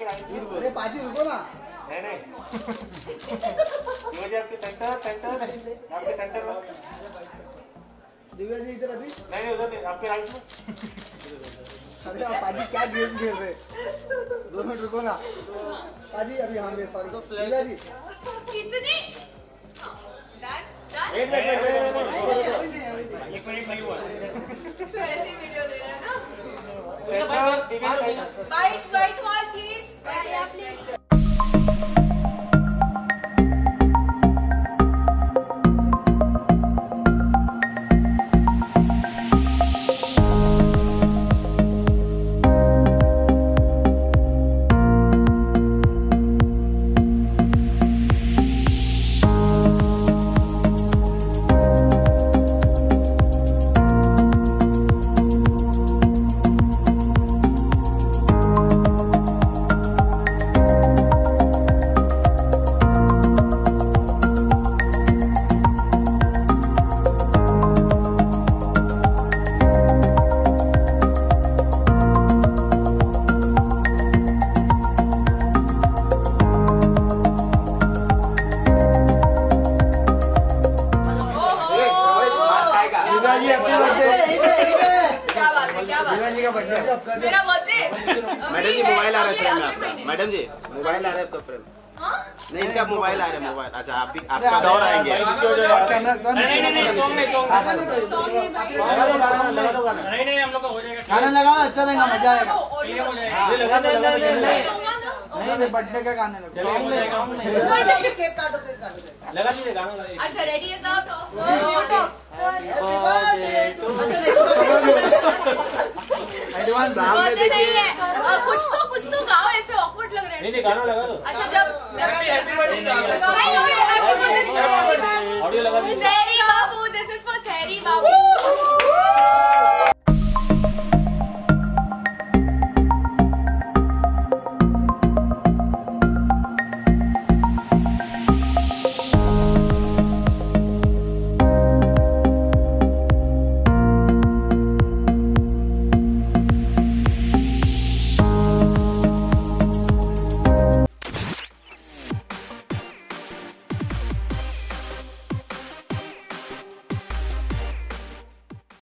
अरे बाजी रुको ना। नहीं नहीं दिव्या जी आपके सेंटर में दिव्या जी इधर अभी नहीं उधर नहीं आपके राइट में। अरे आप बाजी क्या गेम खेल रहे? 2 मिनट रुको ना बाजी। अभी हाँ मैं सॉरी दिव्या जी कितने प्लीज। मैडम जी मोबाइल आ रहा है आपका। मैडम जी मोबाइल आ रहा है आपका फ्रेंड। नहीं इनका मोबाइल आ रहा है मोबाइल। अच्छा आप भी आपका दौर आएंगे। नहीं हम लोग का हो जाएगा। गाना लगाओ अच्छा रहेगा मजा आएगा। नहीं बर्थडे का गाना लगा। अच्छा रेडी है कुछ तो गाओ ऐसे ऑकवर्ड लग रहे हैं। नहीं गाना लगा दो। अच्छा जब ऑडियो लगा